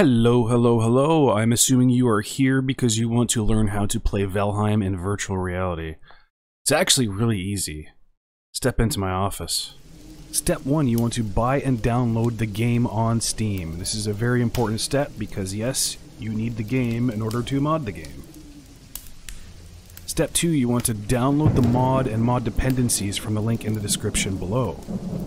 Hello. I'm assuming you are here because you want to learn how to play Valheim in virtual reality. It's actually really easy. Step into my office. Step one, you want to buy and download the game on Steam. This is a very important step because yes, you need the game in order to mod the game. Step two, you want to download the mod and mod dependencies from the link in the description below.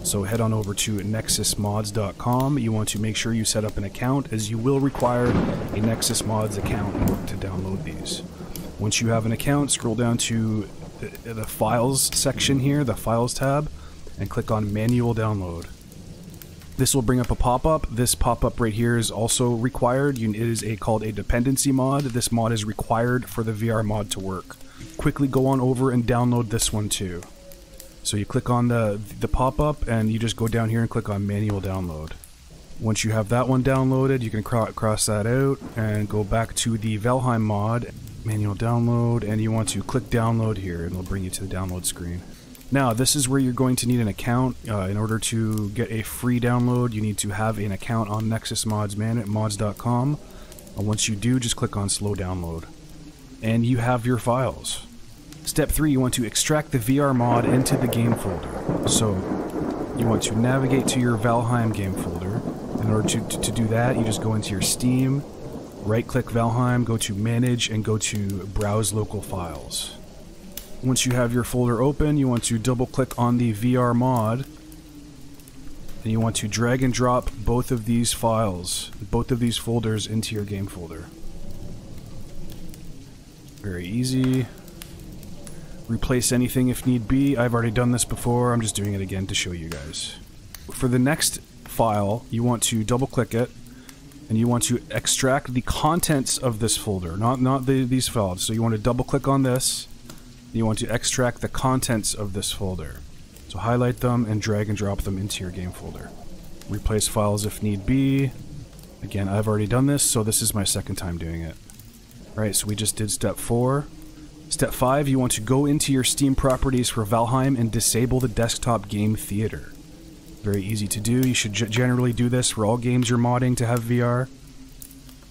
So head on over to nexusmods.com. You want to make sure you set up an account as you will require a Nexus Mods account to download these. Once you have an account, scroll down to the files section here, the files tab, and click on manual download. This will bring up a pop-up. This pop-up right here is also required. It is called a dependency mod. This mod is required for the VR mod to work. Quickly go on over and download this one too. So you click on the pop-up and you just go down here and click on manual download. Once you have that one downloaded, you can cross that out and go back to the Valheim mod, manual download, and you want to click download here and it'll bring you to the download screen. Now, this is where you're going to need an account. In order to get a free download, you need to have an account on Nexus Mods, man, at mods.com. And once you do, just click on slow download. And you have your files. Step three, you want to extract the VR mod into the game folder. So you want to navigate to your Valheim game folder. In order to do that, you just go into your Steam, right-click Valheim, go to Manage, and go to Browse Local Files. Once you have your folder open, you want to double-click on the VR mod, and you want to drag and drop both of these files, both of these folders into your game folder. Very easy. Replace anything if need be. I've already done this before, I'm just doing it again to show you guys. For the next file, you want to double-click it, and you want to extract the contents of this folder, not these files. So you want to double-click on this. You want to extract the contents of this folder. So highlight them and drag and drop them into your game folder. Replace files if need be. Again, I've already done this, so this is my second time doing it. Alright, so we just did step four. Step five, you want to go into your Steam properties for Valheim and disable the desktop game theater. Very easy to do. You should generally do this for all games you're modding to have VR.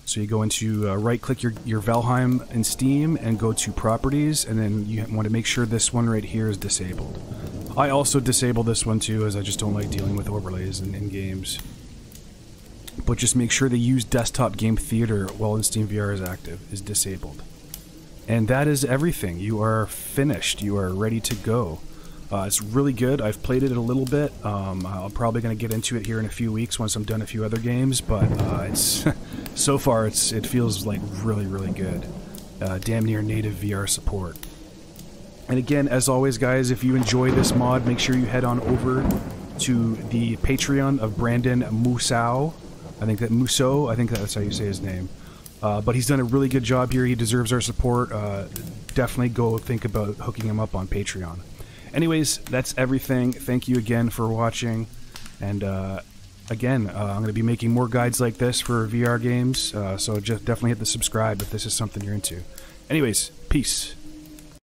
So you go into right-click your Valheim in Steam and go to Properties, and then you want to make sure this one right here is disabled. I also disable this one too, as I just don't like dealing with overlays in games. But just make sure the Use Desktop Game Theater while in SteamVR is active is disabled. And that is everything. You are finished. You are ready to go. It's really good. I've played it a little bit. I'm probably going to get into it here in a few weeks once I'm done a few other games, but it's so far it feels like really good. Damn near native VR support. And again, as always guys, if you enjoy this mod, make sure you head on over to the Patreon of Brandon Mousseau. I think that's how you say his name. But he's done a really good job here. He deserves our support. Definitely go think about hooking him up on Patreon. Anyways, that's everything. Thank you again for watching, and I'm going to be making more guides like this for VR games, so just definitely hit the subscribe if this is something you're into. Anyways, peace.